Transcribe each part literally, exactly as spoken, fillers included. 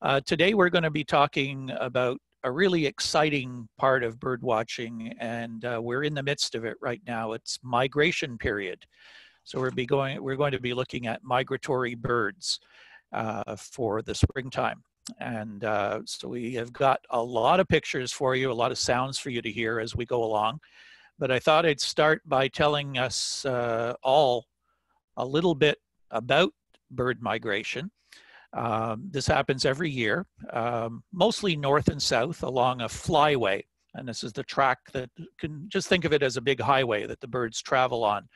Uh, today we're going to be talking about a really exciting part of bird watching, and uh, we're in the midst of it right now. It's migration period. So we'll be going, we're going to be looking at migratory birds uh, for the springtime. And uh, so we have got a lot of pictures for you, a lot of sounds for you to hear as we go along. But I thought I'd start by telling us uh, all a little bit about bird migration. Um, this happens every year, um, mostly north and south along a flyway. And this is the track that you can just think of it as a big highway that the birds travel on.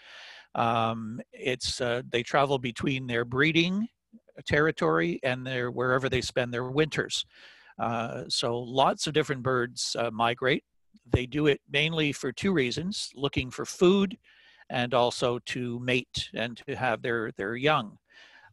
Um, it's, uh, they travel between their breeding territory and their wherever they spend their winters. Uh, so lots of different birds uh, migrate. They do it mainly for two reasons, looking for food and also to mate and to have their, their young.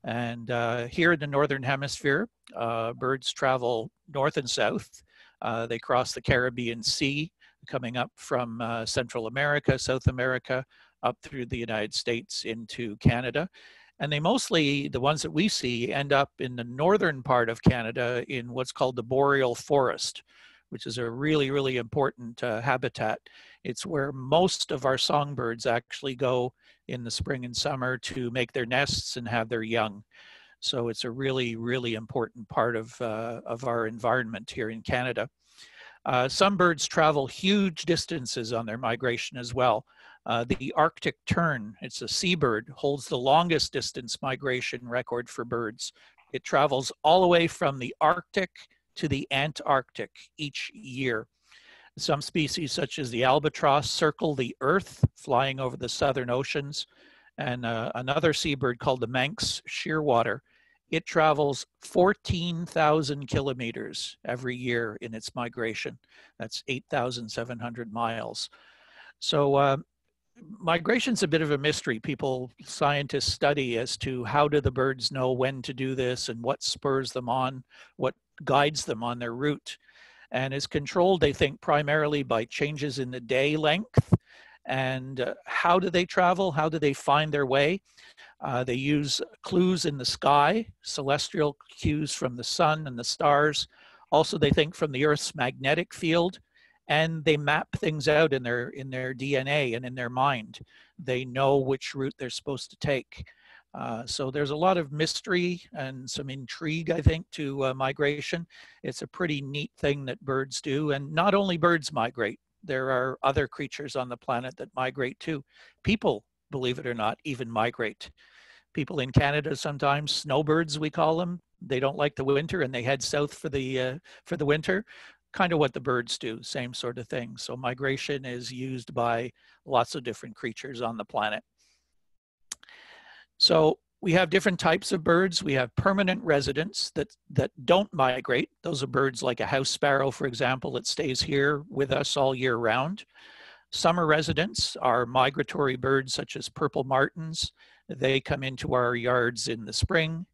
And uh, here in the Northern Hemisphere, uh, birds travel north and south. Uh, they cross the Caribbean Sea, coming up from uh, Central America, South America, up through the United States into Canada. And they mostly, the ones that we see, end up in the northern part of Canada in what's called the boreal forest, which is a really, really important uh, habitat. It's where most of our songbirds actually go in the spring and summer to make their nests and have their young. So it's a really, really important part of, uh, of our environment here in Canada. Uh, some birds travel huge distances on their migration as well. Uh, the Arctic tern, it's a seabird, holds the longest distance migration record for birds. It travels all the way from the Arctic to the Antarctic each year. Some species, such as the albatross, circle the earth, flying over the southern oceans. And uh, another seabird called the Manx shearwater, it travels fourteen thousand kilometers every year in its migration. That's eight thousand seven hundred miles. So uh, migration's a bit of a mystery. People, scientists study as to how do the birds know when to do this and what spurs them on, what guides them on their route, and is controlled, they think, primarily by changes in the day length. And uh, how do they travel? How do they find their way? Uh, they use clues in the sky, celestial cues from the sun and the stars. Also, they think from the Earth's magnetic field, and they map things out in their in their D N A and in their mind. They know which route they're supposed to take. Uh, so there's a lot of mystery and some intrigue, I think, to uh, migration. It's a pretty neat thing that birds do. And not only birds migrate, there are other creatures on the planet that migrate too. People, believe it or not, even migrate. People in Canada sometimes, snowbirds we call them, they don't like the winter and they head south for the, uh, for the winter. Kind of what the birds do, same sort of thing. So migration is used by lots of different creatures on the planet. So we have different types of birds. We have permanent residents that, that don't migrate. Those are birds like a house sparrow, for example, that stays here with us all year round. Summer residents are migratory birds such as purple martins. They come into our yards in the spring,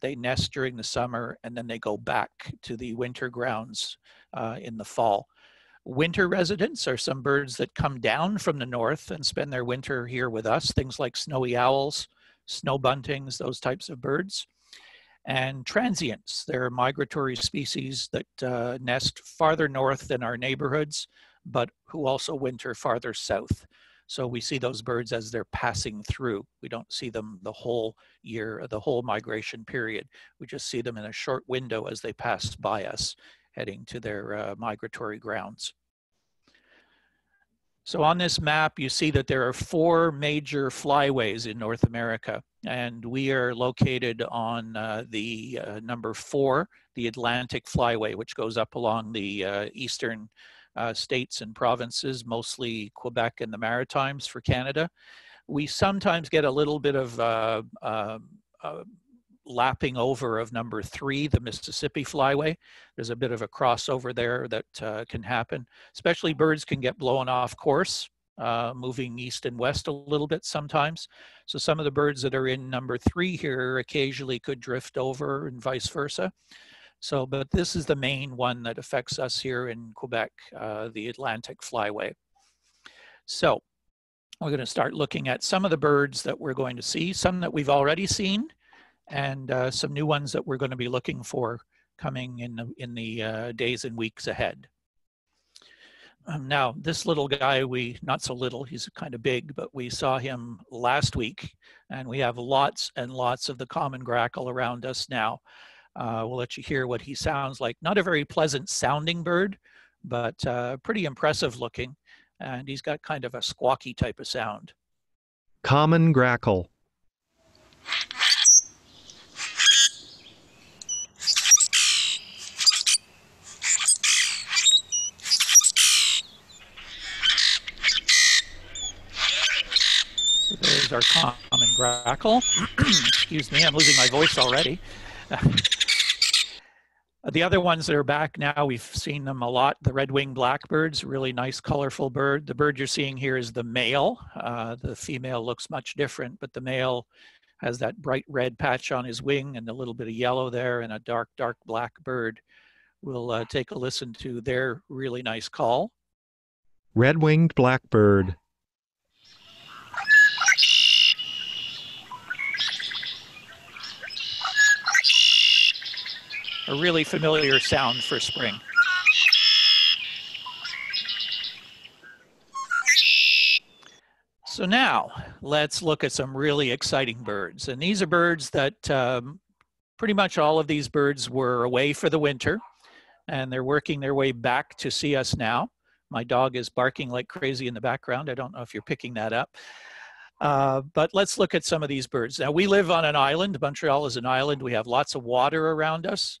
they nest during the summer, and then they go back to the winter grounds uh, in the fall. Winter residents are some birds that come down from the north and spend their winter here with us, things like snowy owls, snow buntings, those types of birds. And transients, they're migratory species that uh, nest farther north than our neighborhoods, but who also winter farther south. So we see those birds as they're passing through. We don't see them the whole year, the whole migration period. We just see them in a short window as they pass by us, heading to their uh, migratory grounds. So on this map, you see that there are four major flyways in North America, and we are located on uh, the uh, number four, the Atlantic Flyway, which goes up along the uh, eastern uh, states and provinces, mostly Quebec and the Maritimes for Canada. We sometimes get a little bit of uh, uh, uh, lapping over of number three, the Mississippi Flyway. There's a bit of a crossover there that uh, can happen, especially birds can get blown off course, uh, moving east and west a little bit sometimes. So some of the birds that are in number three here occasionally could drift over and vice versa. So, but this is the main one that affects us here in Quebec, uh, the Atlantic Flyway. So we're going to start looking at some of the birds that we're going to see, some that we've already seen, and uh, some new ones that we're going to be looking for coming in the, in the uh, days and weeks ahead. Um, now, this little guy, we, not so little, he's kind of big, but we saw him last week, and we have lots and lots of the common grackle around us now. Uh, we'll let you hear what he sounds like. Not a very pleasant sounding bird, but uh, pretty impressive looking, and he's got kind of a squawky type of sound. Common grackle. There's our common grackle. Excuse me, I'm losing my voice already. The other ones that are back now, we've seen them a lot. The red-winged blackbird's really nice, colorful bird. The bird you're seeing here is the male. Uh, the female looks much different, but the male has that bright red patch on his wing and a little bit of yellow there and a dark, dark black bird. We'll uh, take a listen to their really nice call. Red-winged blackbird. A really familiar sound for spring. So now let's look at some really exciting birds. And these are birds that um, pretty much all of these birds were away for the winter, and they're working their way back to see us now. My dog is barking like crazy in the background. I don't know if you're picking that up. Uh, but let's look at some of these birds. Now, we live on an island. Montreal is an island. We have lots of water around us.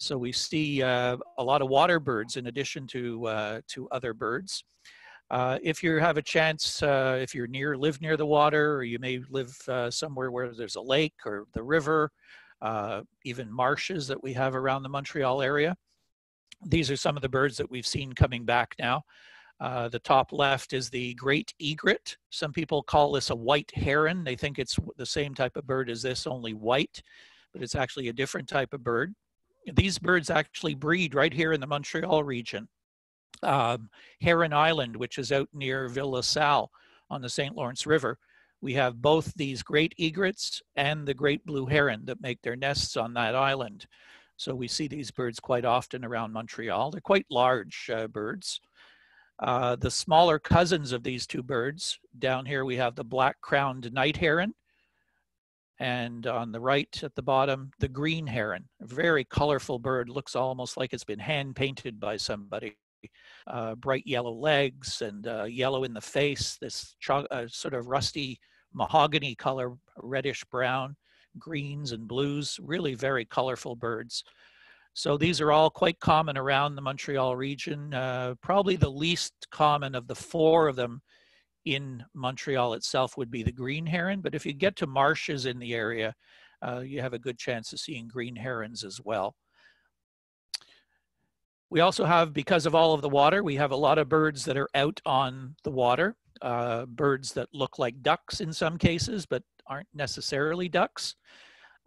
So we see uh, a lot of water birds in addition to, uh, to other birds. Uh, if you have a chance, uh, if you're near, live near the water, or you may live uh, somewhere where there's a lake or the river, uh, even marshes that we have around the Montreal area. These are some of the birds that we've seen coming back now. Uh, the top left is the great egret. Some people call this a white heron. They think it's the same type of bird as this, only white, but it's actually a different type of bird. These birds actually breed right here in the Montreal region. Um, Heron Island, which is out near Ville LaSalle on the Saint Lawrence River, we have both these great egrets and the great blue heron that make their nests on that island. So we see these birds quite often around Montreal. They're quite large uh, birds. Uh, the smaller cousins of these two birds, down here we have the black-crowned night heron, and on the right at the bottom, the green heron. A very colorful bird, looks almost like it's been hand-painted by somebody. Uh, bright yellow legs and uh, yellow in the face, this cho uh, sort of rusty mahogany color, reddish-brown, greens and blues, really very colorful birds. So these are all quite common around the Montreal region, uh, probably the least common of the four of them in Montreal itself would be the green heron, but if you get to marshes in the area, uh, you have a good chance of seeing green herons as well. We also have, because of all of the water, we have a lot of birds that are out on the water, uh, birds that look like ducks in some cases, but aren't necessarily ducks.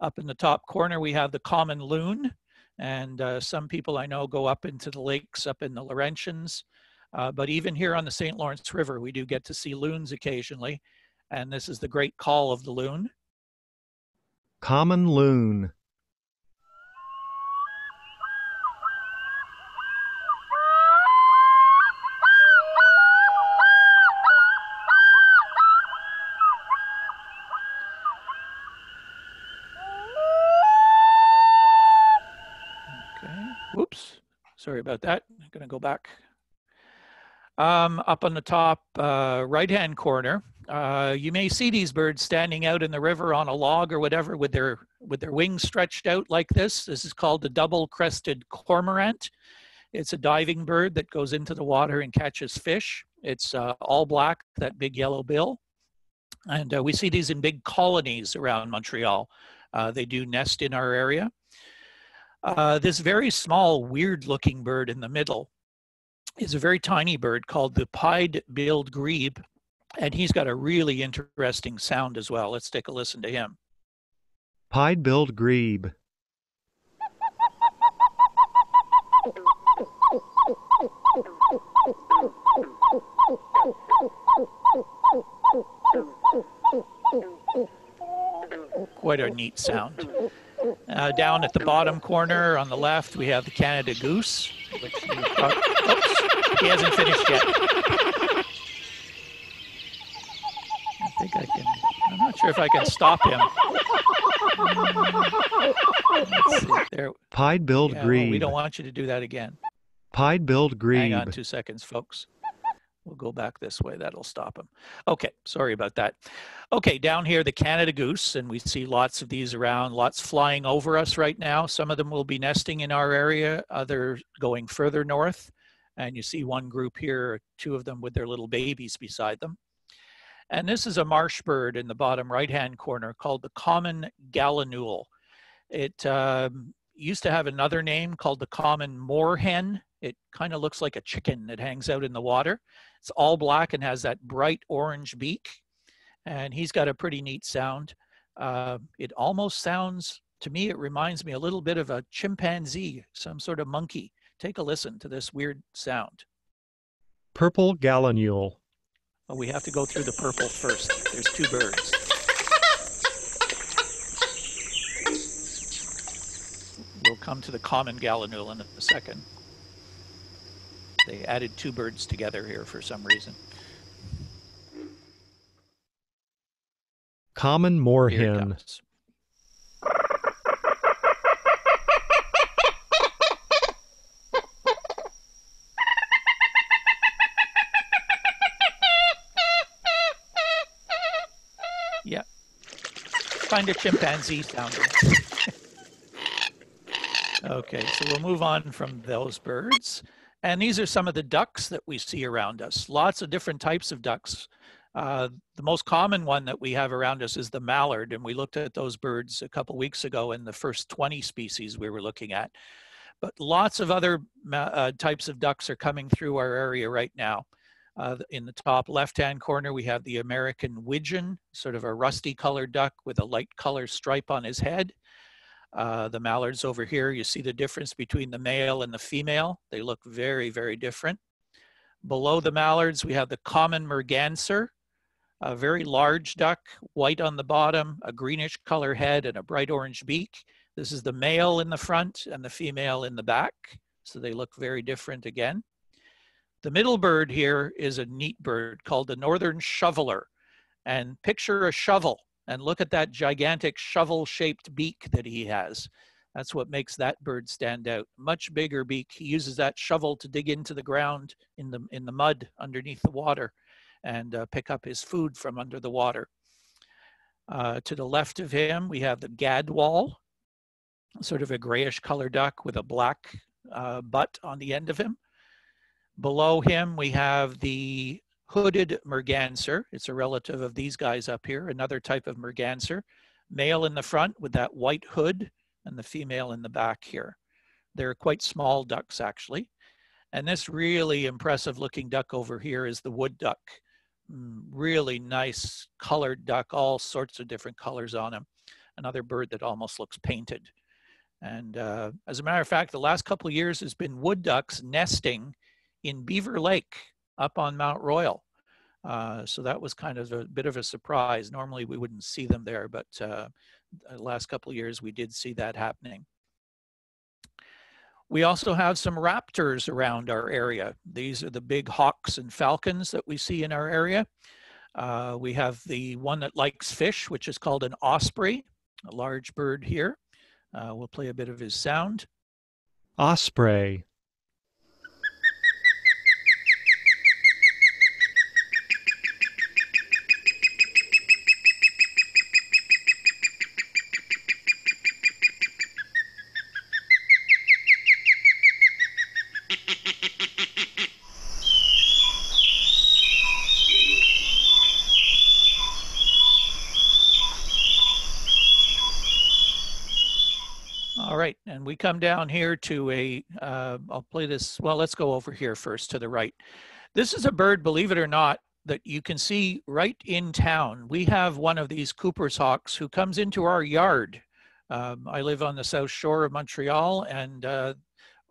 Up in the top corner, we have the common loon. And uh, some people I know go up into the lakes, up in the Laurentians. Uh, but even here on the Saint Lawrence River, we do get to see loons occasionally. And this is the great call of the loon. Common loon. Sorry about that. I'm going to go back. Um, up on the top uh, right-hand corner, uh, you may see these birds standing out in the river on a log or whatever with their, with their wings stretched out like this. This is called the double-crested cormorant. It's a diving bird that goes into the water and catches fish. It's uh, all black, that big yellow bill. And uh, we see these in big colonies around Montreal. Uh, they do nest in our area. Uh, this very small, weird-looking bird in the middle is a very tiny bird called the pied-billed grebe, and he's got a really interesting sound as well. Let's take a listen to him. Pied-billed grebe. Quite a neat sound. Uh, down at the bottom corner on the left, we have the Canada goose, which he, uh, oops, he hasn't finished yet. I think I can, I'm not sure if I can stop him. Um, there. Pied-billed yeah, grebe. Well, we don't want you to do that again. Pied-billed grebe. Hang on two seconds, folks. We'll go back this way. That'll stop him. Okay, sorry about that. Okay, down here, the Canada goose, and we see lots of these around, lots flying over us right now. Some of them will be nesting in our area, others going further north. And you see one group here, two of them with their little babies beside them. And this is a marsh bird in the bottom right-hand corner called the common gallinule. It um, used to have another name called the common moorhen. It kind of looks like a chicken that hangs out in the water. It's all black and has that bright orange beak. And he's got a pretty neat sound. Uh, it almost sounds, to me, it reminds me a little bit of a chimpanzee, some sort of monkey. Take a listen to this weird sound. Purple gallinule. Oh, we have to go through the purple first. There's two birds. We'll come to the common gallinule in a second. They added two birds together here for some reason. Common moorhen. Yeah. Find a chimpanzee sounding. Okay, so we'll move on from those birds. And these are some of the ducks that we see around us. Lots of different types of ducks. Uh, the most common one that we have around us is the mallard, and we looked at those birds a couple weeks ago in the first twenty species we were looking at. But lots of other uh, types of ducks are coming through our area right now. Uh, in the top left-hand corner, we have the American widgeon, sort of a rusty colored duck with a light color stripe on his head. Uh, the mallards over here, you see the difference between the male and the female. They look very, very different. Below the mallards, we have the common merganser, a very large duck, white on the bottom, a greenish color head, and a bright orange beak. This is the male in the front and the female in the back, so they look very different again. The middle bird here is a neat bird called the northern shoveler, and picture a shovel. And look at that gigantic shovel-shaped beak that he has. That's what makes that bird stand out. Much bigger beak. He uses that shovel to dig into the ground in the, in the mud underneath the water and uh, pick up his food from under the water. Uh, to the left of him, we have the gadwall, sort of a grayish color duck with a black uh, butt on the end of him. Below him, we have the hooded merganser. It's a relative of these guys up here, another type of merganser. Male in the front with that white hood and the female in the back here. They're quite small ducks actually. And this really impressive looking duck over here is the wood duck. Really nice colored duck, all sorts of different colors on him. Another bird that almost looks painted. And uh, as a matter of fact, the last couple of years has been wood ducks nesting in Beaver Lake up on Mount Royal. Uh, so that was kind of a bit of a surprise. Normally we wouldn't see them there, but uh, the last couple of years we did see that happening. We also have some raptors around our area. These are the big hawks and falcons that we see in our area. Uh, we have the one that likes fish, which is called an osprey, a large bird here. Uh, we'll play a bit of his sound. Osprey. And we come down here to a, uh, I'll play this, well, let's go over here first to the right. This is a bird, believe it or not, that you can see right in town. We have one of these Cooper's hawks who comes into our yard. Um, I live on the south shore of Montreal, and uh,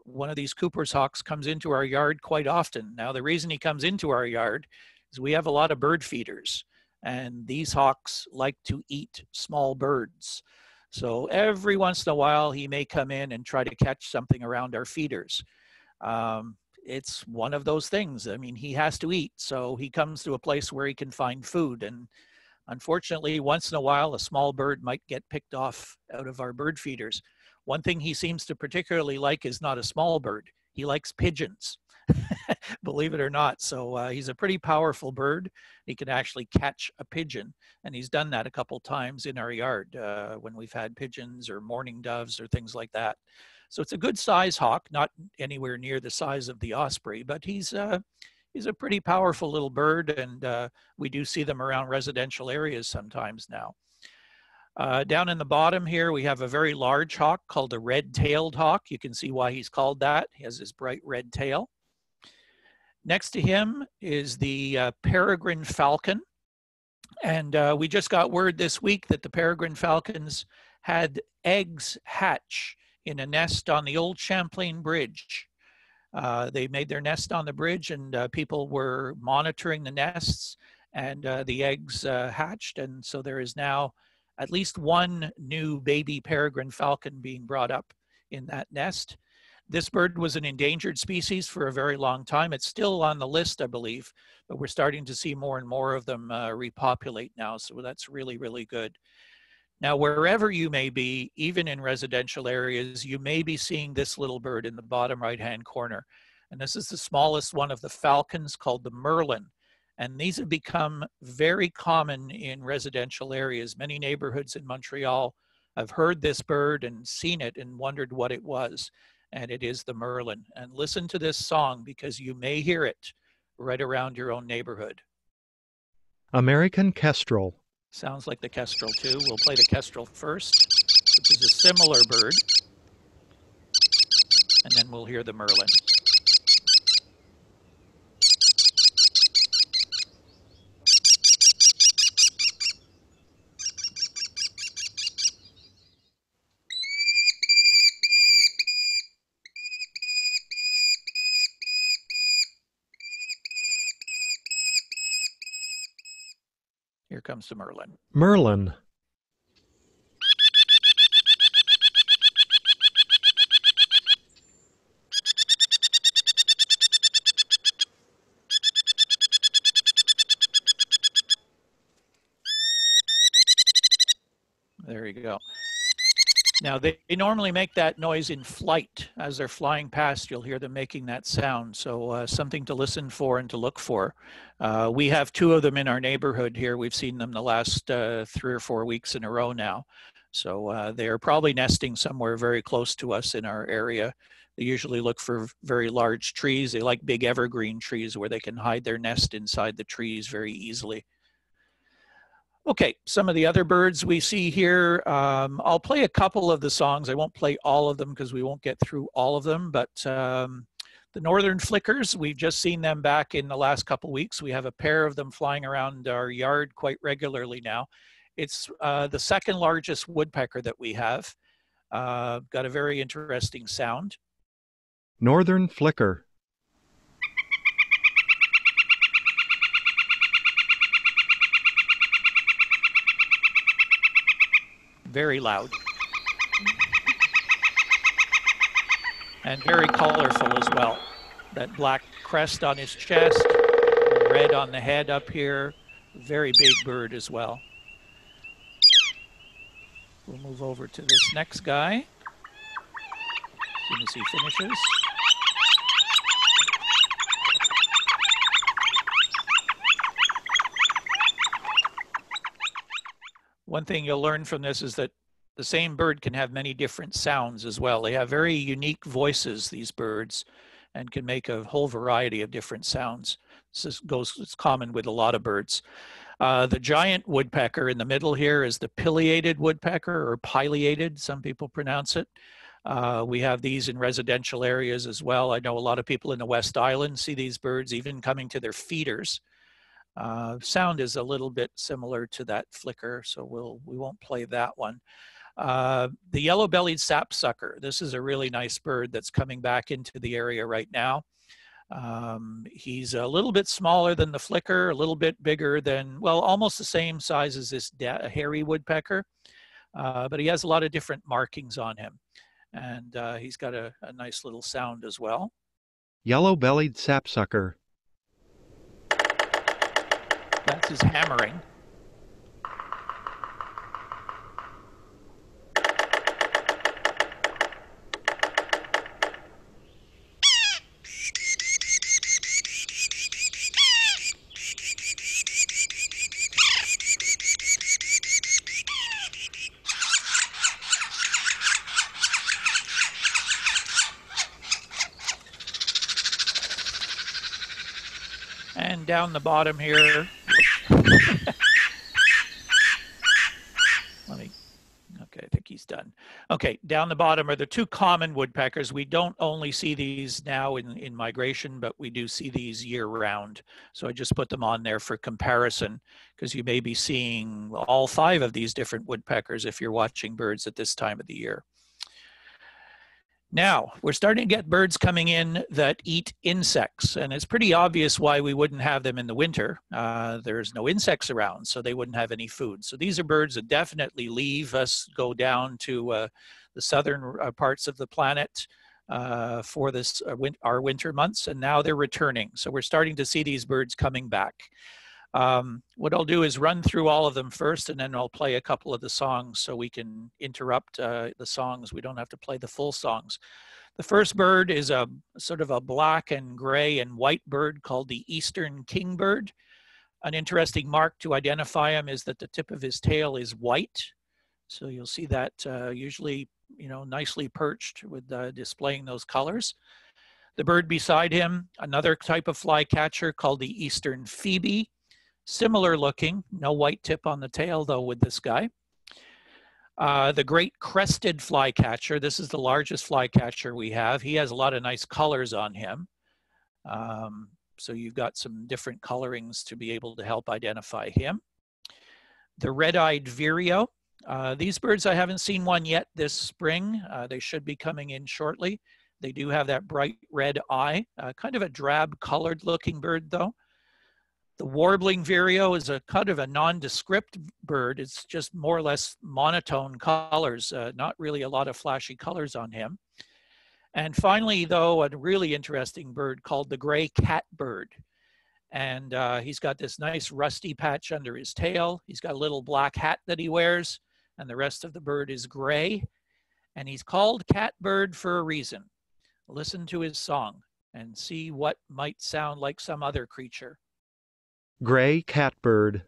one of these Cooper's hawks comes into our yard quite often. Now, the reason he comes into our yard is we have a lot of bird feeders, and these hawks like to eat small birds. So every once in a while, he may come in and try to catch something around our feeders. Um, it's one of those things. I mean, he has to eat, so he comes to a place where he can find food. And unfortunately, once in a while, a small bird might get picked off out of our bird feeders. One thing he seems to particularly like is not a small bird. He likes pigeons, believe it or not. So uh, he's a pretty powerful bird. He can actually catch a pigeon. And he's done that a couple times in our yard uh, when we've had pigeons or mourning doves or things like that. So it's a good size hawk, not anywhere near the size of the osprey, but he's, uh, he's a pretty powerful little bird. And uh, we do see them around residential areas sometimes now. Uh, down in the bottom here, we have a very large hawk called a red-tailed hawk. You can see why he's called that. He has his bright red tail. Next to him is the uh, peregrine falcon. And uh, we just got word this week that the peregrine falcons had eggs hatch in a nest on the old Champlain Bridge. Uh, they made their nest on the bridge, and uh, people were monitoring the nests, and uh, the eggs uh, hatched. And so there is now at least one new baby peregrine falcon being brought up in that nest. This bird was an endangered species for a very long time. It's still on the list, I believe, but we're starting to see more and more of them uh, repopulate now. So that's really, really good. Now, wherever you may be, even in residential areas, you may be seeing this little bird in the bottom right-hand corner. And this is the smallest one of the falcons, called the merlin. And these have become very common in residential areas. Many neighborhoods in Montreal have heard this bird and seen it and wondered what it was. And it is the merlin. And listen to this song, because you may hear it right around your own neighborhood. American kestrel. Sounds like the kestrel too. We'll play the kestrel first, which is a similar bird. And then we'll hear the merlin. Here comes the merlin. Merlin. There you go. Now, they, they normally make that noise in flight. As they're flying past, you'll hear them making that sound. So uh, something to listen for and to look for. Uh, we have two of them in our neighborhood here. We've seen them the last uh, three or four weeks in a row now. So uh, they are probably nesting somewhere very close to us in our area. They usually look for very large trees. They like big evergreen trees where they can hide their nest inside the trees very easily. Okay, some of the other birds we see here. Um, I'll play a couple of the songs. I won't play all of them because we won't get through all of them, but um, the northern flickers, we've just seen them back in the last couple weeks. We have a pair of them flying around our yard quite regularly now. It's uh, the second largest woodpecker that we have. Uh, got a very interesting sound. Northern flicker. Very loud and very colorful as well. That black crest on his chest, red on the head up here, very big bird as well. We'll move over to this next guy as soon as he finishes. One thing you'll learn from this is that the same bird can have many different sounds as well. They have very unique voices, these birds, and can make a whole variety of different sounds. This goes, it's common with a lot of birds. Uh, the giant woodpecker in the middle here is the pileated woodpecker, or pileated, some people pronounce it. Uh, we have these in residential areas as well. I know a lot of people in the West Island see these birds even coming to their feeders. Uh, sound is a little bit similar to that flicker, so we'll, we won't play that one. Uh, the yellow-bellied sapsucker, this is a really nice bird that's coming back into the area right now. Um, he's a little bit smaller than the flicker, a little bit bigger than, well, almost the same size as this hairy woodpecker. Uh, but he has a lot of different markings on him. And uh, he's got a, a nice little sound as well. Yellow-bellied sapsucker. That's his hammering. And down the bottom here, let me, okay, I think he's done. Okay, down the bottom are the two common woodpeckers. We don't only see these now in, in migration, but we do see these year round. So I just put them on there for comparison, because you may be seeing all five of these different woodpeckers if you're watching birds at this time of the year. Now, we're starting to get birds coming in that eat insects, and it's pretty obvious why we wouldn't have them in the winter. Uh, there's no insects around, so they wouldn't have any food. So these are birds that definitely leave us, go down to uh, the southern uh, parts of the planet uh, for this uh, win- our winter months, and now they're returning. So we're starting to see these birds coming back. Um, what I'll do is run through all of them first, and then I'll play a couple of the songs so we can interrupt uh, the songs. We don't have to play the full songs. The first bird is a sort of a black and gray and white bird called the Eastern Kingbird. An interesting mark to identify him is that the tip of his tail is white. So you'll see that uh, usually, you know, nicely perched with uh, displaying those colors. The bird beside him, another type of flycatcher called the Eastern Phoebe. Similar looking, no white tip on the tail though with this guy. Uh, the great crested flycatcher, this is the largest flycatcher we have. He has a lot of nice colors on him. Um, so you've got some different colorings to be able to help identify him. The red-eyed vireo. Uh, these birds, I haven't seen one yet this spring. Uh, they should be coming in shortly. They do have that bright red eye, uh, kind of a drab colored looking bird though. The warbling vireo is a kind of a nondescript bird. It's just more or less monotone colors, uh, not really a lot of flashy colors on him. And finally, though, a really interesting bird called the gray catbird. And uh, he's got this nice rusty patch under his tail. He's got a little black hat that he wears, and the rest of the bird is gray. And he's called catbird for a reason. Listen to his song and see what might sound like some other creature. Gray catbird.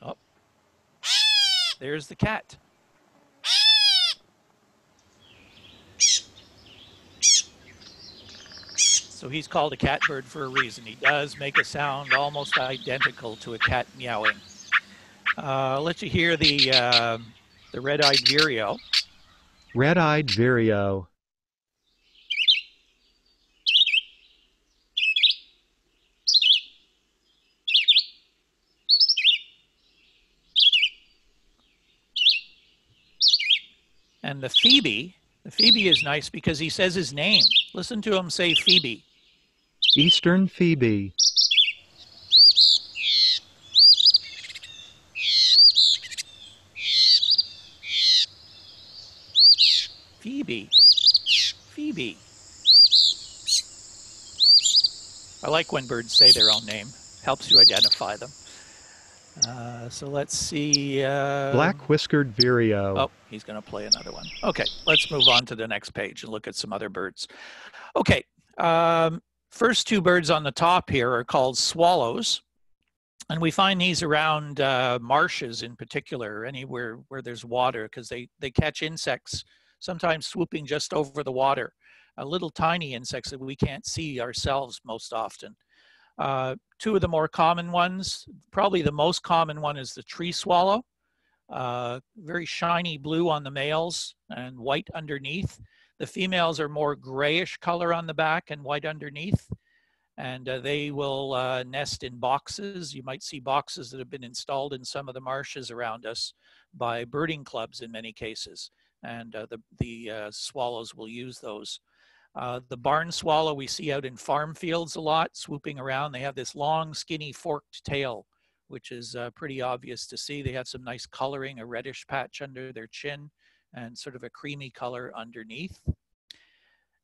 Oh, there's the cat. So he's called a catbird for a reason. He does make a sound almost identical to a cat meowing. Uh, I'll let you hear the uh, the red-eyed vireo. Red-eyed vireo. And the Phoebe, the Phoebe is nice because he says his name. Listen to him say Phoebe. Eastern Phoebe. Phoebe. Phoebe. I like when birds say their own name. Helps you identify them. Uh, so let's see. Uh, Black whiskered vireo. Oh, he's going to play another one. Okay, let's move on to the next page and look at some other birds. Okay. Um, First two birds on the top here are called swallows, and we find these around uh, marshes in particular, anywhere where there's water, because they, they catch insects, sometimes swooping just over the water, uh, little tiny insects that we can't see ourselves most often. Uh, two of the more common ones, probably the most common one is the tree swallow, uh, very shiny blue on the males and white underneath. The females are more grayish color on the back and white underneath. and uh, they will uh, nest in boxes. You might see boxes that have been installed in some of the marshes around us by birding clubs in many cases, and uh, the, the uh, swallows will use those. Uh, the barn swallow we see out in farm fields a lot, swooping around. They have this long, skinny, forked tail, which is uh, pretty obvious to see. They have some nice coloring, a reddish patch under their chin, and sort of a creamy color underneath.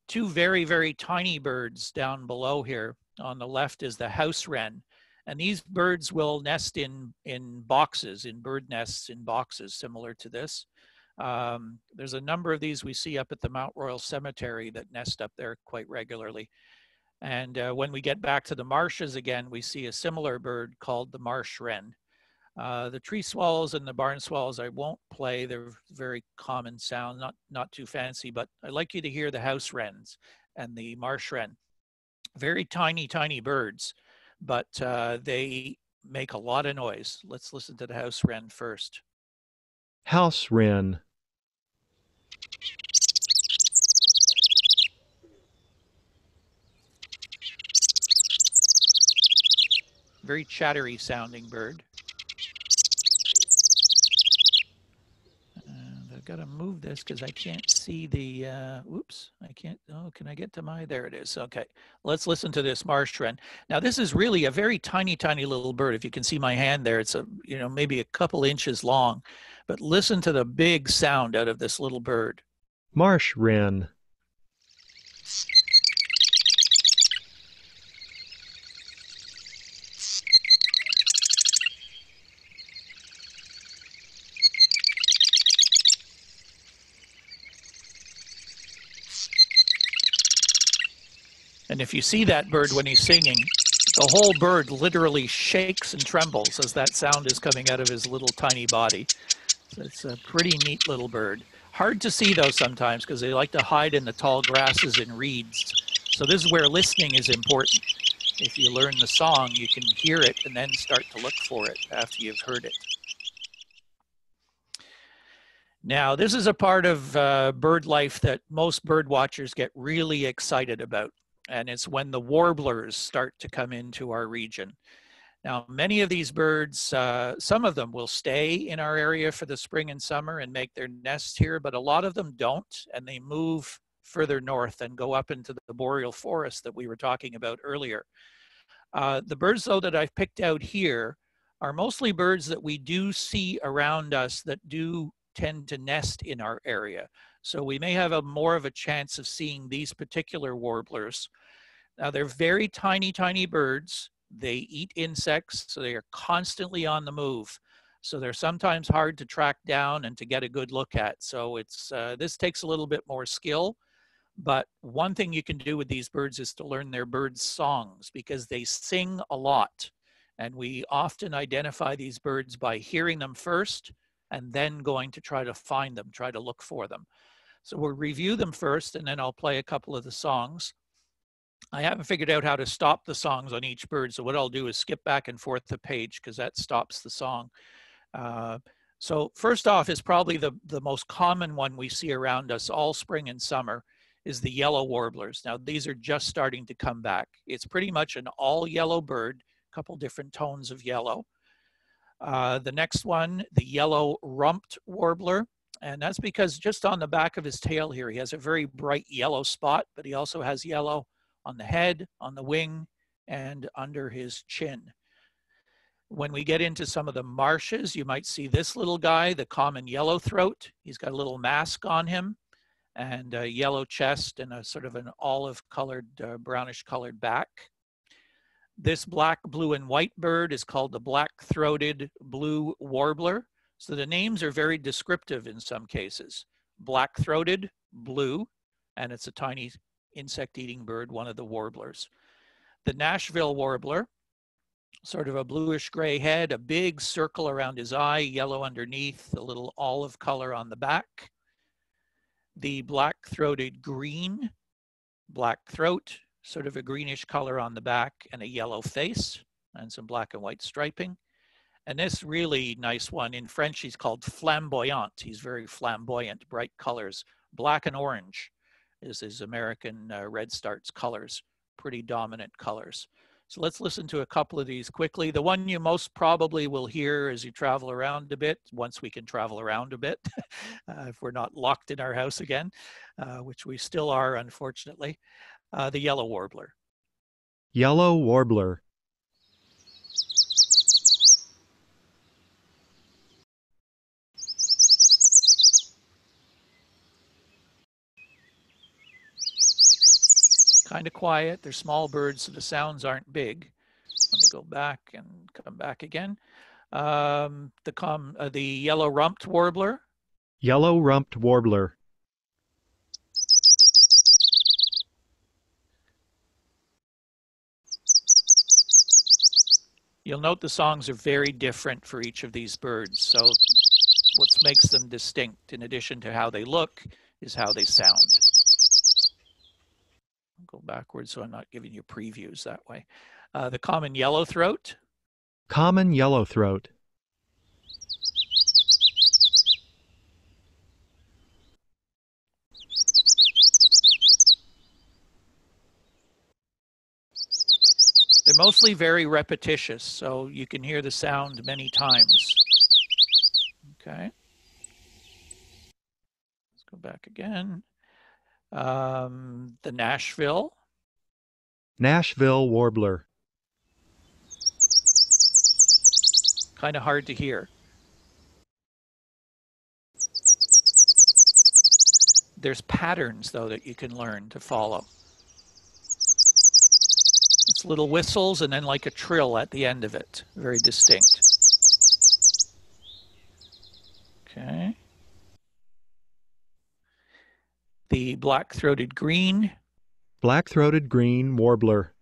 Two very, very tiny birds down below here. On the left is the house wren. And these birds will nest in, in boxes, in bird nests in boxes, similar to this. Um, there's a number of these we see up at the Mount Royal Cemetery that nest up there quite regularly. And uh, when we get back to the marshes again, we see a similar bird called the marsh wren. Uh, the tree swallows and the barn swallows I won't play. They're very common sound, not, not too fancy, but I'd like you to hear the house wrens and the marsh wren. Very tiny, tiny birds, but uh, they make a lot of noise. Let's listen to the house wren first. House wren. Very chattery sounding bird. Got to move this because I can't see the, uh, oops, I can't, oh, can I get to my, there it is. Okay, let's listen to this marsh wren. Now this is really a very tiny, tiny little bird. If you can see my hand there, it's a, you know, maybe a couple inches long, but listen to the big sound out of this little bird. Marsh wren. And if you see that bird when he's singing, the whole bird literally shakes and trembles as that sound is coming out of his little tiny body. So it's a pretty neat little bird. Hard to see though sometimes because they like to hide in the tall grasses and reeds. So this is where listening is important. If you learn the song, you can hear it and then start to look for it after you've heard it. Now, this is a part of uh, bird life that most bird watchers get really excited about. And it's when the warblers start to come into our region. Now, many of these birds, uh, some of them will stay in our area for the spring and summer and make their nests here, but a lot of them don't, and they move further north and go up into the boreal forest that we were talking about earlier. Uh, the birds, though, that I've picked out here are mostly birds that we do see around us that do tend to nest in our area. So we may have a more of a chance of seeing these particular warblers. Now they're very tiny, tiny birds. They eat insects, so they are constantly on the move. So they're sometimes hard to track down and to get a good look at. So it's uh, this takes a little bit more skill, but one thing you can do with these birds is to learn their bird songs because they sing a lot. And we often identify these birds by hearing them first and then going to try to find them, try to look for them. So we'll review them first, and then I'll play a couple of the songs. I haven't figured out how to stop the songs on each bird, so what I'll do is skip back and forth the page because that stops the song. Uh, so first off is probably the, the most common one we see around us all spring and summer is the yellow warblers. Now these are just starting to come back. It's pretty much an all yellow bird, a couple different tones of yellow. Uh, the next one, the yellow-rumped warbler, and that's because just on the back of his tail here, he has a very bright yellow spot, but he also has yellow on the head, on the wing, and under his chin. When we get into some of the marshes, you might see this little guy, the common yellow throat. He's got a little mask on him, and a yellow chest, and a sort of an olive-colored, uh, brownish-colored back. This black, blue, and white bird is called the black-throated blue warbler. So the names are very descriptive in some cases. Black-throated, blue, and it's a tiny insect-eating bird, one of the warblers. The Nashville warbler, sort of a bluish-gray head, a big circle around his eye, yellow underneath, a little olive color on the back. The black-throated green, black throat, sort of a greenish color on the back and a yellow face and some black and white striping. And this really nice one, in French, he's called flamboyant. He's very flamboyant, bright colors. Black and orange is his American uh, Red Starts colors. pretty dominant colors. So let's listen to a couple of these quickly. The one you most probably will hear as you travel around a bit, once we can travel around a bit, uh, if we're not locked in our house again, uh, which we still are, unfortunately, uh, the yellow warbler. Yellow warbler. Kind of quiet. They're small birds, so the sounds aren't big. Let me go back and come back again. Um, the com uh, the yellow-rumped warbler. Yellow-rumped warbler. You'll note the songs are very different for each of these birds. So what makes them distinct, in addition to how they look, is how they sound. Go backwards so I'm not giving you previews that way. Uh, the common yellow throat. Common yellow throat. They're mostly very repetitious, so you can hear the sound many times. Okay. Let's go back again. Um, the Nashville. Nashville warbler. Kind of hard to hear. There's patterns, though, that you can learn to follow. It's little whistles and then like a trill at the end of it. Very distinct. Okay. The black-throated green. Black-throated green warbler.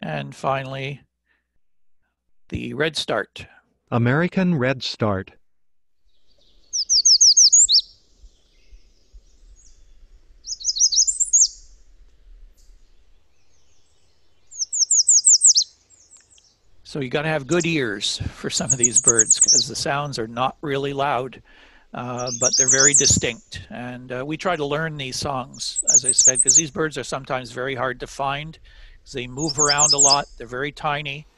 And finally, the redstart. American redstart. So you got to have good ears for some of these birds, because the sounds are not really loud, uh, but they're very distinct. And uh, we try to learn these songs, as I said, because these birds are sometimes very hard to find, because they move around a lot. They're very tiny,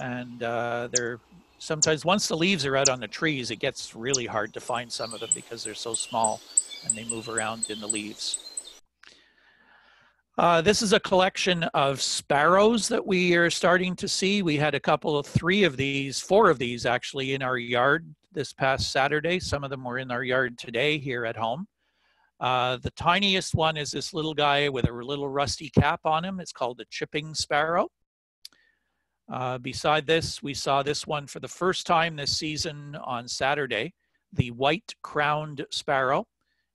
and uh, they're sometimes, once the leaves are out on the trees, it gets really hard to find some of them because they're so small and they move around in the leaves. Uh, this is a collection of sparrows that we are starting to see. We had a couple of three of these, four of these actually, in our yard this past Saturday. Some of them were in our yard today here at home. Uh, the tiniest one is this little guy with a little rusty cap on him. It's called a chipping sparrow. Uh, beside this, we saw this one for the first time this season on Saturday, the white-crowned sparrow.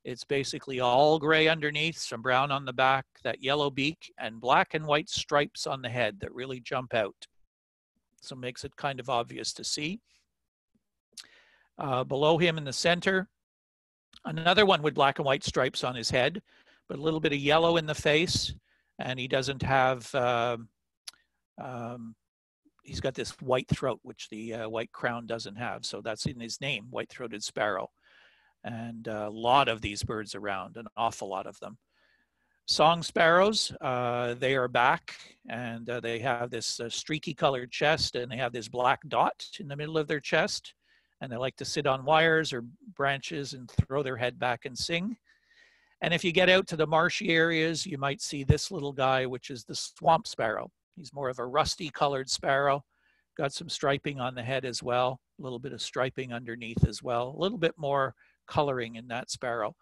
It's basically all gray underneath, some brown on the back, that yellow beak, and black and white stripes on the head that really jump out. So it makes it kind of obvious to see. Uh, below him in the center, another one with black and white stripes on his head, but a little bit of yellow in the face, and he doesn't have, uh, um, he's got this white throat, which the uh, white crown doesn't have. So that's in his name, white-throated sparrow. And a lot of these birds around, an awful lot of them. Song sparrows, uh, they are back, and uh, they have this uh, streaky colored chest, and they have this black dot in the middle of their chest, and they like to sit on wires or branches and throw their head back and sing. And if you get out to the marshy areas, you might see this little guy, which is the swamp sparrow. He's more of a rusty colored sparrow, got some striping on the head as well, a little bit of striping underneath as well, a little bit more coloring in that sparrow.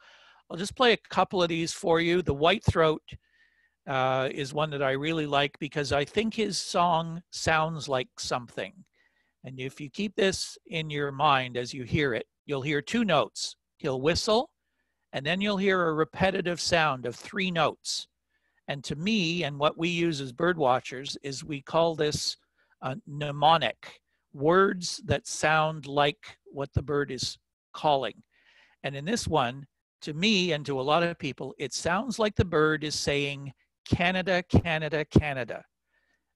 I'll just play a couple of these for you. The white throat uh, is one that I really like, because I think his song sounds like something. And if you keep this in your mind as you hear it, you'll hear two notes. He'll whistle, and then you'll hear a repetitive sound of three notes. And to me, and what we use as bird watchers, is we call this uh, mnemonic, words that sound like what the bird is calling. And in this one, to me and to a lot of people, it sounds like the bird is saying, Canada, Canada, Canada.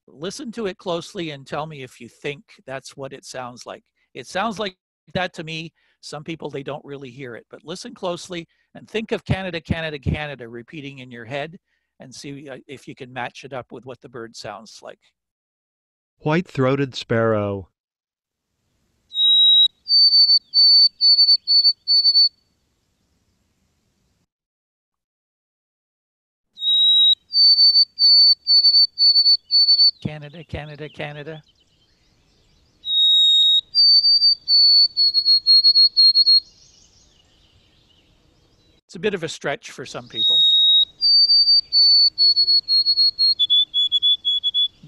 Listen to it closely and tell me if you think that's what it sounds like. It sounds like that to me. Some people, they don't really hear it, but listen closely and think of Canada, Canada, Canada repeating in your head and see if you can match it up with what the bird sounds like. White-throated sparrow. Canada, Canada, Canada. It's a bit of a stretch for some people.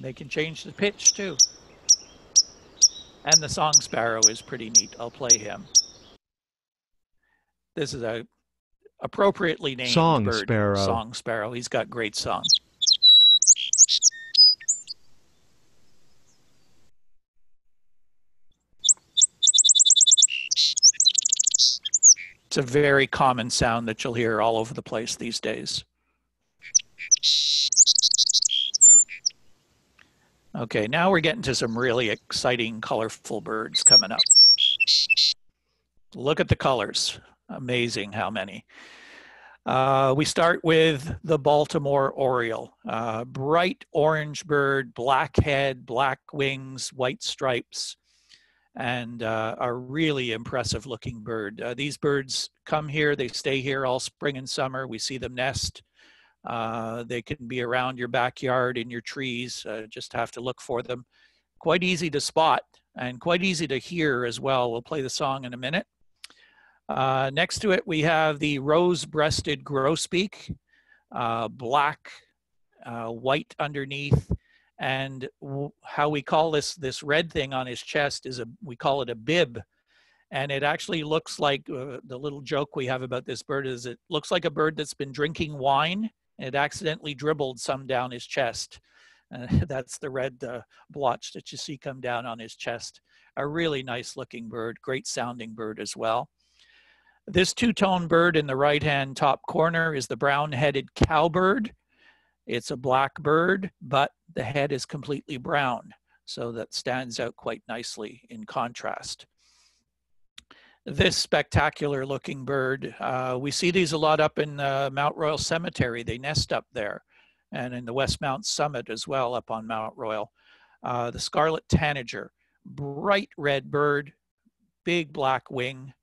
They can change the pitch too. And the song sparrow is pretty neat. I'll play him. This is a appropriately named song bird. Sparrow. Song sparrow. He's got great song. It's a very common sound that you'll hear all over the place these days. Okay, now we're getting to some really exciting, colorful birds coming up. Look at the colors. Amazing how many. Uh, we start with the Baltimore Oriole. Uh, bright orange bird, black head, black wings, white stripes, and uh, a really impressive looking bird. Uh, these birds come here, they stay here all spring and summer. We see them nest. Uh, they can be around your backyard, in your trees, uh, just have to look for them. Quite easy to spot and quite easy to hear as well. We'll play the song in a minute. Uh, next to it, we have the rose-breasted grosbeak, uh, black, uh, white underneath. And how we call this, this red thing on his chest is a, we call it a bib. And it actually looks like, uh, the little joke we have about this bird is it looks like a bird that's been drinking wine and it accidentally dribbled some down his chest. Uh, that's the red uh, blotch that you see come down on his chest. A really nice looking bird, great sounding bird as well. This two-tone bird in the right-hand top corner is the brown-headed cowbird. It's a black bird, but the head is completely brown, so that stands out quite nicely in contrast. This spectacular looking bird, uh, we see these a lot up in uh, Mount Royal Cemetery. They nest up there, and in the West Mount Summit as well, up on Mount Royal. Uh, the scarlet tanager, bright red bird, big black wing.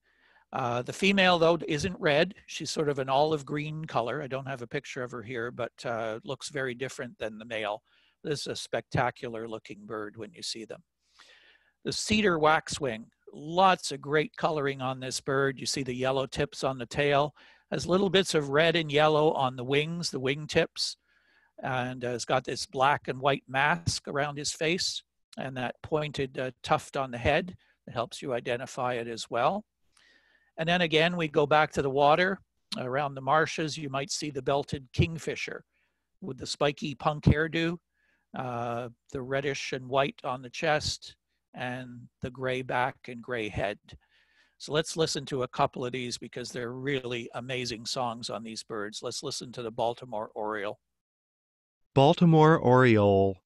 Uh, the female, though, isn't red. She's sort of an olive green color. I don't have a picture of her here, but uh, looks very different than the male. This is a spectacular looking bird when you see them. The cedar waxwing, lots of great coloring on this bird. You see the yellow tips on the tail, has little bits of red and yellow on the wings, the wing tips, and uh, has got this black and white mask around his face and that pointed uh, tuft on the head that helps you identify it as well. And then again, we go back to the water. Around the marshes, you might see the belted kingfisher with the spiky punk hairdo, uh, the reddish and white on the chest, and the gray back and gray head. So let's listen to a couple of these because they're really amazing songs on these birds. Let's listen to the Baltimore Oriole. Baltimore Oriole.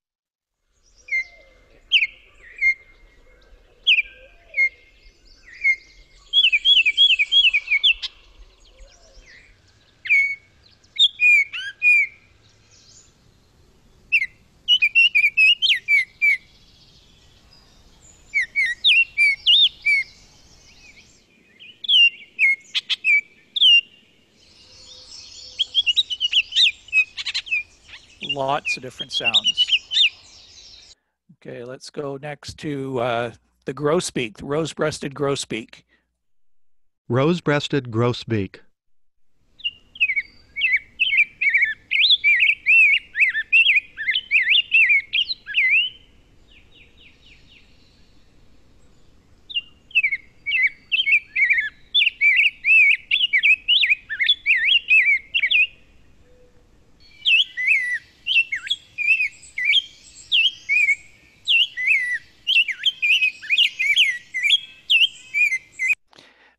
Lots of different sounds. Okay, let's go next to uh, the grosbeak, the rose-breasted grosbeak. Rose-breasted grosbeak.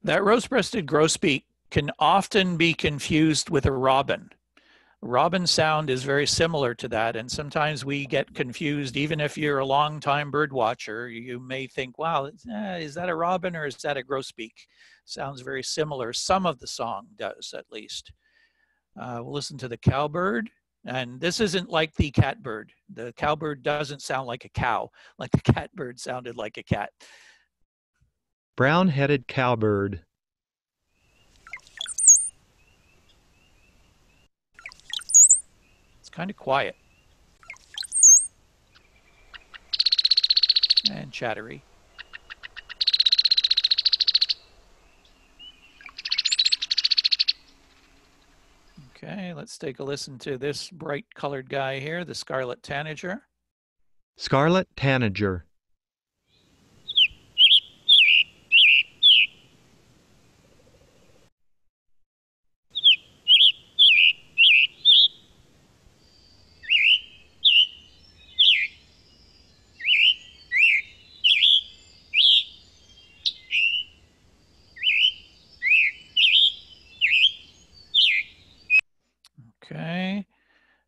That rose-breasted grosbeak can often be confused with a robin. Robin Sound is very similar to that, and sometimes we get confused. Even if you're a long-time bird watcher, you may think, wow, is that a robin or is that a grosbeak? Sounds very similar. Some of the song does, at least. Uh, we'll listen to the cowbird, and this isn't like the catbird. The cowbird doesn't sound like a cow, like the catbird sounded like a cat. Brown-headed cowbird. Kind of quiet and chattery. Okay, let's take a listen to this bright colored guy here, the scarlet tanager. Scarlet tanager.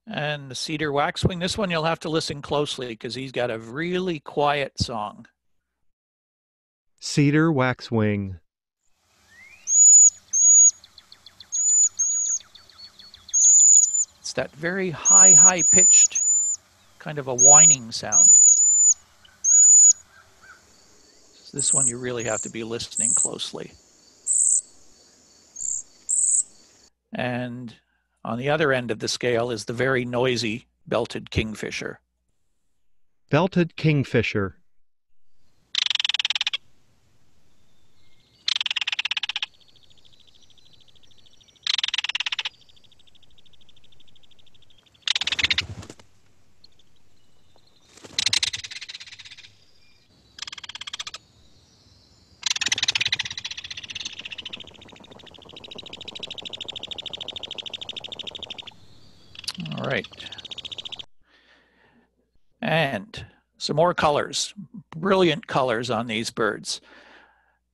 And the cedar waxwing, this one you'll have to listen closely because he's got a really quiet song. Cedar waxwing. It's that very high, high-pitched kind of a whining sound. So this one you really have to be listening closely. And on the other end of the scale is the very noisy belted kingfisher. Belted kingfisher. Some more colors, brilliant colors on these birds.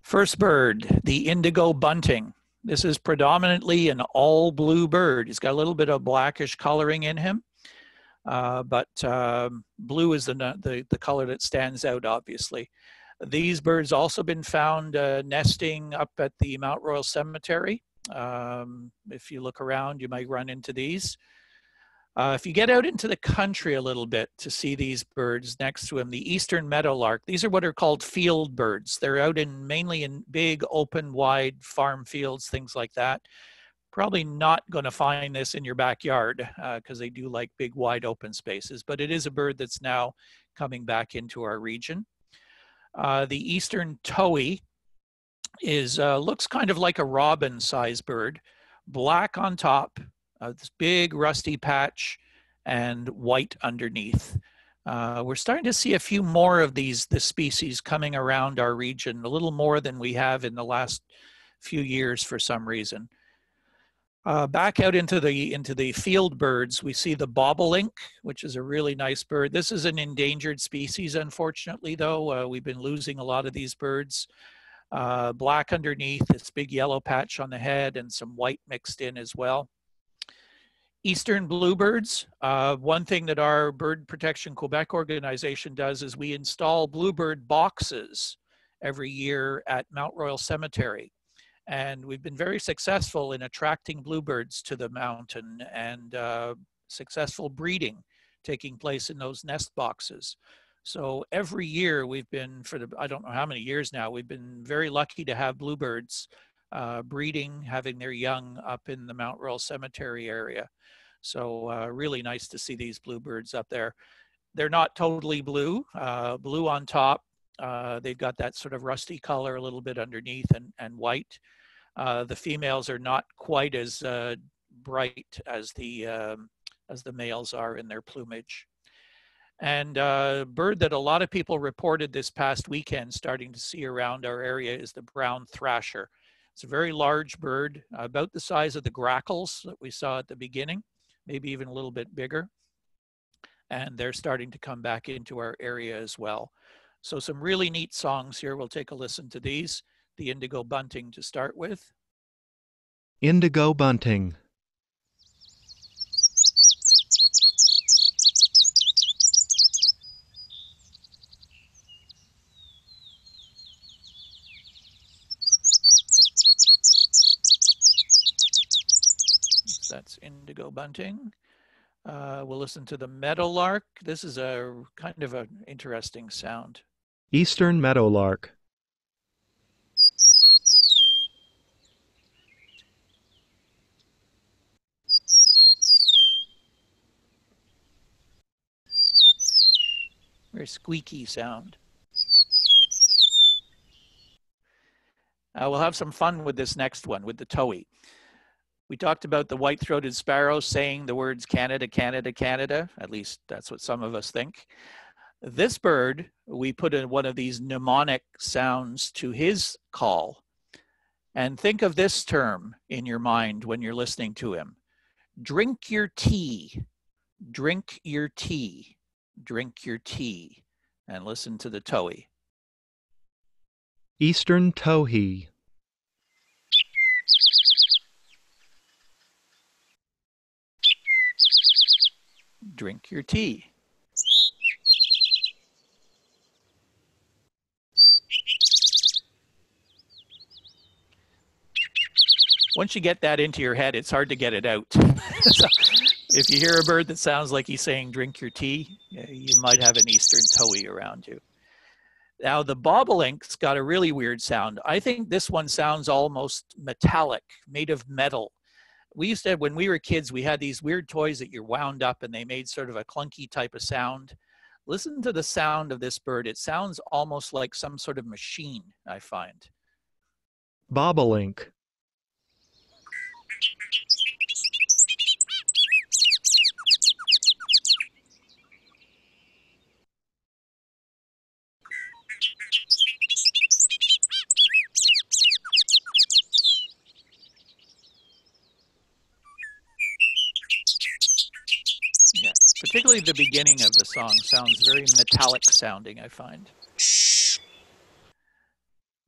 First bird, the indigo bunting. This is predominantly an all blue bird. He's got a little bit of blackish coloring in him, uh, but uh, blue is the, the, the color that stands out, obviously. These birds also been found uh, nesting up at the Mount Royal Cemetery. Um, if you look around, you might run into these. Uh, if you get out into the country a little bit to see these birds next to him, the eastern meadowlark, these are what are called field birds. They're out in mainly in big, open, wide farm fields, things like that. Probably not going to find this in your backyard because uh, they do like big, wide open spaces, but it is a bird that's now coming back into our region. Uh, the eastern towhee is, uh, looks kind of like a robin-sized bird, black on top, Uh, this big rusty patch and white underneath. Uh, we're starting to see a few more of these this species coming around our region, a little more than we have in the last few years for some reason. Uh, back out into the, into the field birds, we see the bobolink, which is a really nice bird. This is an endangered species, unfortunately, though. Uh, we've been losing a lot of these birds. Uh, black underneath, this big yellow patch on the head and some white mixed in as well. Eastern bluebirds, uh, one thing that our Bird Protection Quebec organization does is we install bluebird boxes every year at Mount Royal Cemetery. And we've been very successful in attracting bluebirds to the mountain and uh, successful breeding taking place in those nest boxes. So every year we've been, for the, I don't know how many years now, we've been very lucky to have bluebirds Uh, breeding, having their young up in the Mount Royal Cemetery area. So uh, really nice to see these bluebirds up there. They're not totally blue, uh, blue on top. Uh, they've got that sort of rusty color a little bit underneath and, and white. Uh, the females are not quite as uh, bright as the, um, as the males are in their plumage. And a bird that a lot of people reported this past weekend starting to see around our area is the brown thrasher. It's a very large bird, about the size of the grackles that we saw at the beginning, maybe even a little bit bigger. And they're starting to come back into our area as well. So some really neat songs here. We'll take a listen to these. The indigo bunting to start with. Indigo bunting. that's indigo bunting. Uh, we'll listen to the meadowlark. This is a kind of an interesting sound. Eastern meadowlark. Very squeaky sound. Uh, we'll have some fun with this next one, with the towhee. We talked about the white-throated sparrow saying the words Canada, Canada, Canada. At least that's what some of us think. This bird, we put in one of these mnemonic sounds to his call. And think of this term in your mind when you're listening to him. Drink your tea. Drink your tea. Drink your tea. And listen to the towhee. Eastern towhee. Drink your tea. Once you get that into your head, it's hard to get it out. So if you hear a bird that sounds like he's saying drink your tea, you might have an eastern towhee around you. Now the bobolink's got a really weird sound. I think this one sounds almost metallic, made of metal. We used to, when we were kids, we had these weird toys that you wound up and they made sort of a clunky type of sound. Listen to the sound of this bird. It sounds almost like some sort of machine, I find. Bobolink. Particularly the beginning of the song sounds very metallic sounding, I find.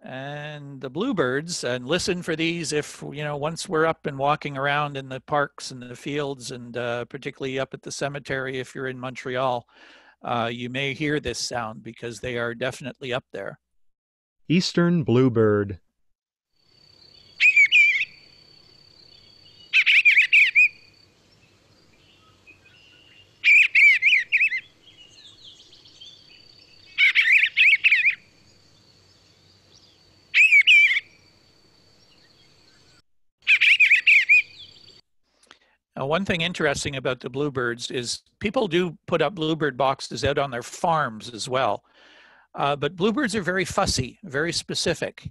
And the bluebirds, and listen for these if, you know, once we're up and walking around in the parks and the fields, and uh, particularly up at the cemetery if you're in Montreal, uh, you may hear this sound because they are definitely up there. Eastern bluebird. Now, one thing interesting about the bluebirds is people do put up bluebird boxes out on their farms as well. Uh, but bluebirds are very fussy, very specific.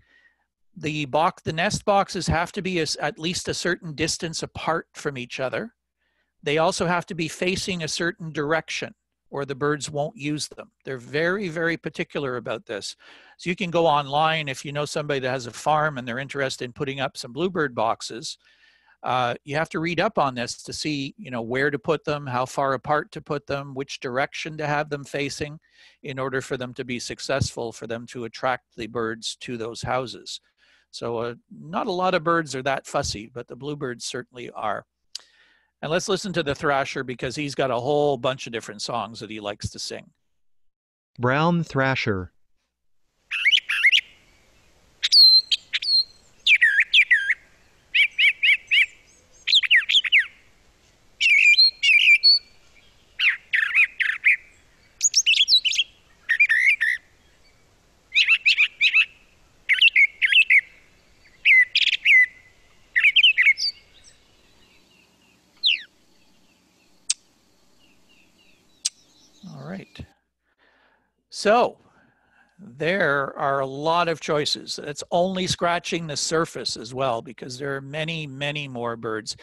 The box, the nest boxes have to be as, at least a certain distance apart from each other. They also have to be facing a certain direction or the birds won't use them. They're very, very particular about this. So you can go online if you know somebody that has a farm and they're interested in putting up some bluebird boxes. Uh, you have to read up on this to see, you know, where to put them, how far apart to put them, which direction to have them facing in order for them to be successful, for them to attract the birds to those houses. So uh, not a lot of birds are that fussy, but the bluebirds certainly are. And let's listen to the thrasher because he's got a whole bunch of different songs that he likes to sing. Brown thrasher. So there are a lot of choices. That's only scratching the surface as well, because there are many, many more birds.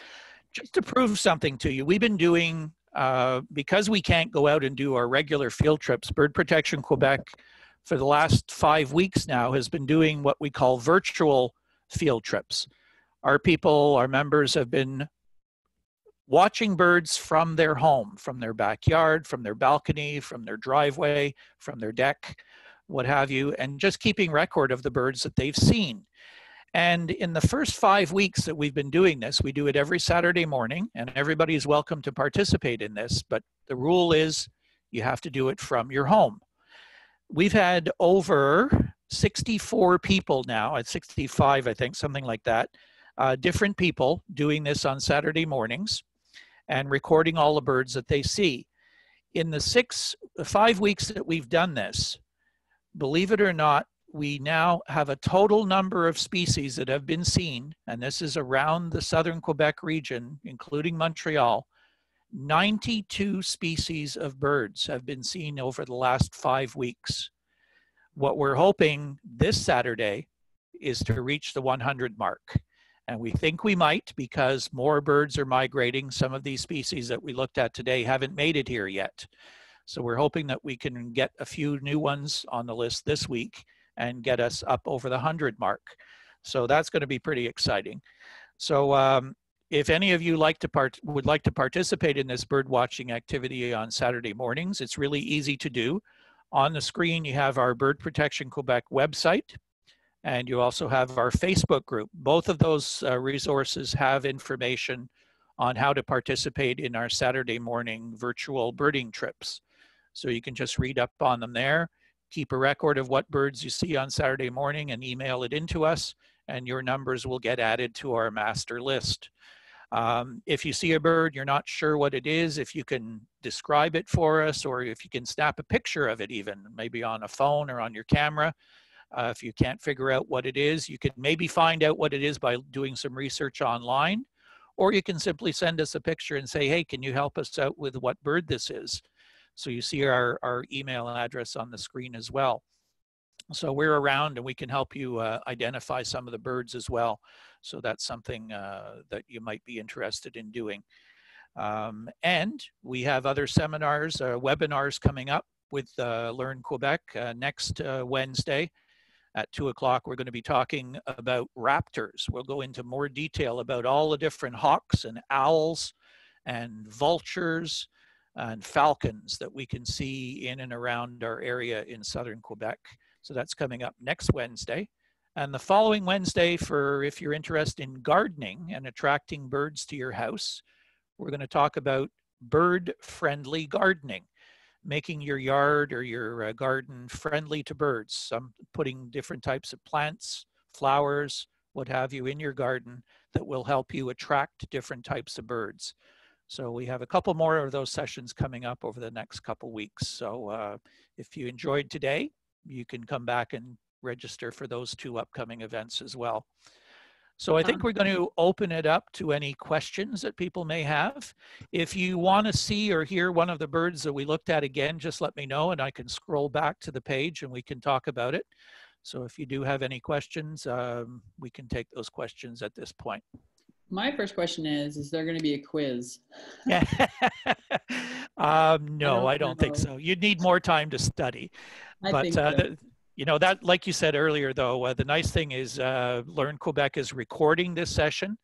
Just to prove something to you, we've been doing, uh, because we can't go out and do our regular field trips, Bird Protection Quebec for the last five weeks now has been doing what we call virtual field trips. Our people, our members have been watching birds from their home, from their backyard, from their balcony, from their driveway, from their deck, what have you, and just keeping record of the birds that they've seen. And in the first five weeks that we've been doing this, we do it every Saturday morning, and everybody's welcome to participate in this, but the rule is you have to do it from your home. We've had over sixty-four people now, at sixty-five, I think, something like that, uh, different people doing this on Saturday mornings and recording all the birds that they see. In the six, five weeks that we've done this, believe it or not, we now have a total number of species that have been seen, and this is around the southern Quebec region, including Montreal. ninety-two species of birds have been seen over the last five weeks. What we're hoping this Saturday is to reach the one hundred mark. And we think we might, because more birds are migrating. Some of these species that we looked at today haven't made it here yet. So we're hoping that we can get a few new ones on the list this week and get us up over the one hundred mark. So that's going to be pretty exciting. So um, if any of you like to part would like to participate in this bird watching activity on Saturday mornings, it's really easy to do. On the screen, you have our Bird Protection Quebec website, and you also have our Facebook group. Both of those uh, resources have information on how to participate in our Saturday morning virtual birding trips. So you can just read up on them there, keep a record of what birds you see on Saturday morning and email it into us, and your numbers will get added to our master list. Um, if you see a bird, you're not sure what it is, if you can describe it for us, or if you can snap a picture of it even, maybe on a phone or on your camera. Uh, if you can't figure out what it is, you can maybe find out what it is by doing some research online, or you can simply send us a picture and say, hey, can you help us out with what bird this is? So you see our, our email address on the screen as well. So we're around and we can help you uh, identify some of the birds as well. So that's something uh, that you might be interested in doing. Um, and we have other seminars, uh, webinars coming up with uh, Learn Quebec uh, next uh, Wednesday. At two o'clock, we're going to be talking about raptors. We'll go into more detail about all the different hawks and owls and vultures and falcons that we can see in and around our area in southern Quebec. So that's coming up next Wednesday. And the following Wednesday, for if you're interested in gardening and attracting birds to your house, we're going to talk about bird-friendly gardening. Making your yard or your uh, garden friendly to birds. Some putting different types of plants, flowers, what have you in your garden that will help you attract different types of birds. So we have a couple more of those sessions coming up over the next couple weeks. So uh, if you enjoyed today, you can come back and register for those two upcoming events as well. So I think we're going to open it up to any questions that people may have. If you want to see or hear one of the birds that we looked at again, just let me know and I can scroll back to the page and we can talk about it. So if you do have any questions, um, we can take those questions at this point. My first question is, is there going to be a quiz? um, no, I don't, I don't think so. You'd need more time to study. I but, think so. uh, You know, that, like you said earlier, though, uh, the nice thing is uh, Learn Quebec is recording this session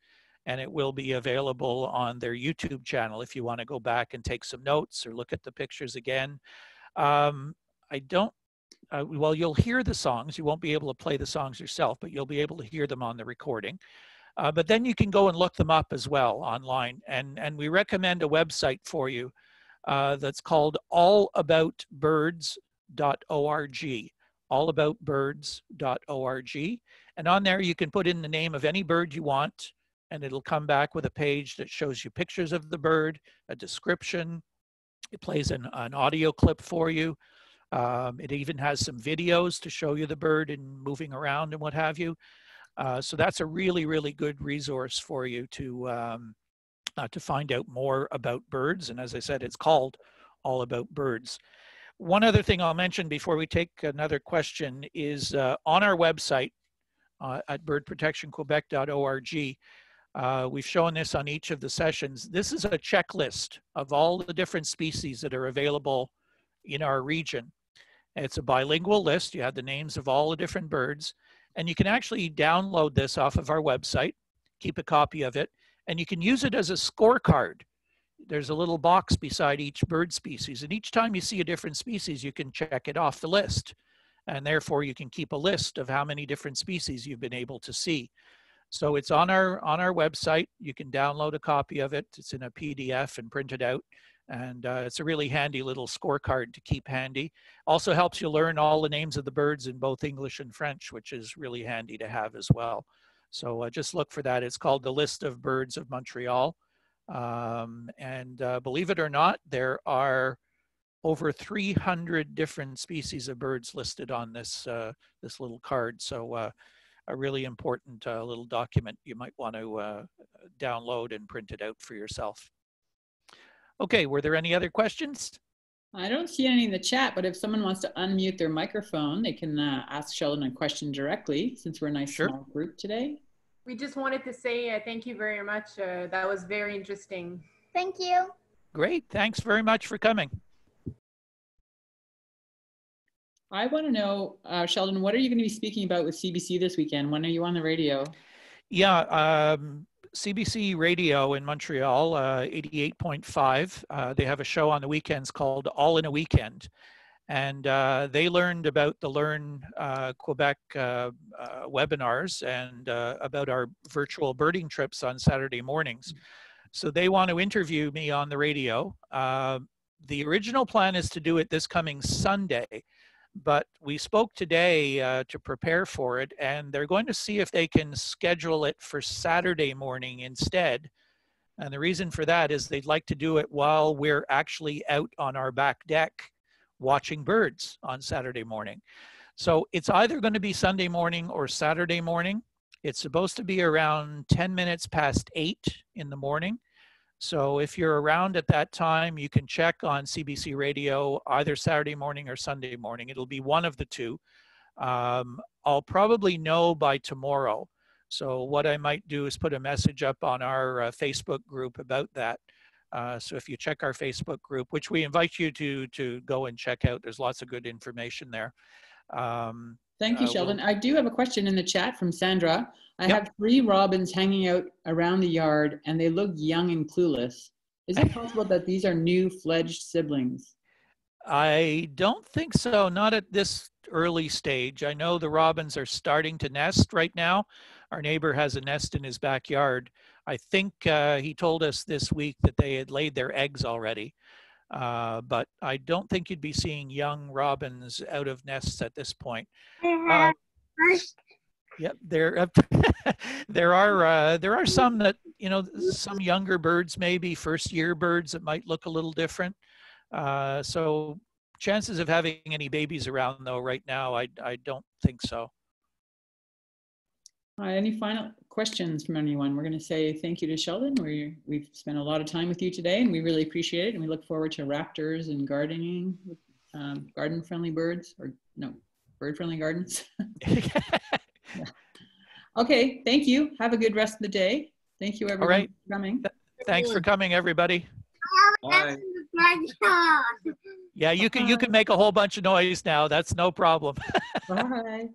and it will be available on their YouTube channel if you want to go back and take some notes or look at the pictures again. Um, I don't, uh, well, you'll hear the songs. You won't be able to play the songs yourself, but you'll be able to hear them on the recording. Uh, but then you can go and look them up as well online. And, and we recommend a website for you uh, that's called all about birds dot org. all about birds dot org, and on there you can put in the name of any bird you want and it'll come back with a page that shows you pictures of the bird, a description. It plays an, an audio clip for you. Um, it even has some videos to show you the bird and moving around and what have you. Uh, so that's a really, really good resource for you to, um, uh, to find out more about birds. And as I said, it's called All About Birds. One other thing I'll mention before we take another question is uh, on our website uh, at bird protection quebec dot org, uh, we've shown this on each of the sessions. This is a checklist of all the different species that are available in our region. It's a bilingual list. You have the names of all the different birds, and you can actually download this off of our website, keep a copy of it, and you can use it as a scorecard. There's a little box beside each bird species, and each time you see a different species, you can check it off the list, and therefore you can keep a list of how many different species you've been able to see. So it's on our on our website. You can download a copy of it. It's in a P D F and print it out, and uh, it's a really handy little scorecard to keep handy. Also helps you learn all the names of the birds in both English and French, which is really handy to have as well. So uh, just look for that. It's called the List of Birds of Montreal. Um, and uh, believe it or not, there are over three hundred different species of birds listed on this, uh, this little card. So uh, a really important uh, little document you might want to uh, download and print it out for yourself. Okay, were there any other questions? I don't see any in the chat, but if someone wants to unmute their microphone, they can uh, ask Sheldon a question directly, since we're a nice sure. small group today. We just wanted to say uh, thank you very much. Uh, that was very interesting. Thank you. Great. Thanks very much for coming. I want to know, uh, Sheldon, what are you going to be speaking about with C B C this weekend? When are you on the radio? Yeah, um, C B C Radio in Montreal, uh, eighty-eight point five. Uh, they have a show on the weekends called All in a Weekend. And uh, they learned about the Learn uh, Quebec uh, uh, webinars and uh, about our virtual birding trips on Saturday mornings. So they want to interview me on the radio. Uh, the original plan is to do it this coming Sunday. But we spoke today uh, to prepare for it, and they're going to see if they can schedule it for Saturday morning instead. And the reason for that is they'd like to do it while we're actually out on our back deck watching birds on Saturday morning. So it's either going to be Sunday morning or Saturday morning. It's supposed to be around ten minutes past eight in the morning. So if you're around at that time, you can check on C B C Radio either Saturday morning or Sunday morning. It'll be one of the two. Um, I'll probably know by tomorrow. So what I might do is put a message up on our uh, Facebook group about that. Uh, so if you check our Facebook group, which we invite you to, to go and check out, there's lots of good information there. Um, Thank you, uh, Sheldon. We'll... I do have a question in the chat from Sandra. I yep. have three robins hanging out around the yard, and they look young and clueless. Is it possible that these are new fledged siblings? I don't think so, not at this early stage. I know the robins are starting to nest right now. Our neighbor has a nest in his backyard. I think uh, he told us this week that they had laid their eggs already. Uh, but I don't think you'd be seeing young robins out of nests at this point. Uh, Yep, there, uh, there are uh, there are some that, you know, some younger birds, maybe first year birds that might look a little different. Uh, so chances of having any babies around though right now, I, I don't think so. All right, any final questions from anyone? We're going to say thank you to Sheldon. We, we've spent a lot of time with you today and we really appreciate it. And we look forward to raptors and gardening, um, garden friendly birds or no, bird friendly gardens. Yeah. Okay, thank you. Have a good rest of the day. Thank you, everyone, all right. for coming. Thanks for coming, everybody. Bye. Yeah, you can, you can make a whole bunch of noise now. That's no problem. Bye.